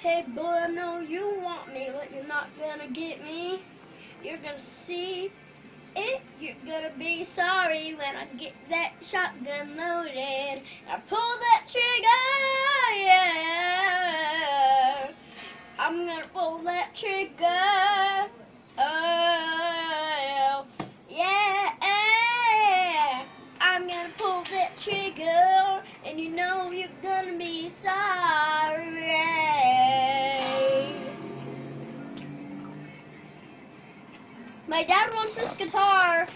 Hey boy, I know you want me, but you're not gonna get me. You're gonna see it. You're gonna be sorry when I get that shotgun loaded. I pull that trigger, yeah. I'm gonna pull that trigger, oh, yeah. I'm gonna pull that trigger, and you know you're gonna be sorry. My dad wants this guitar.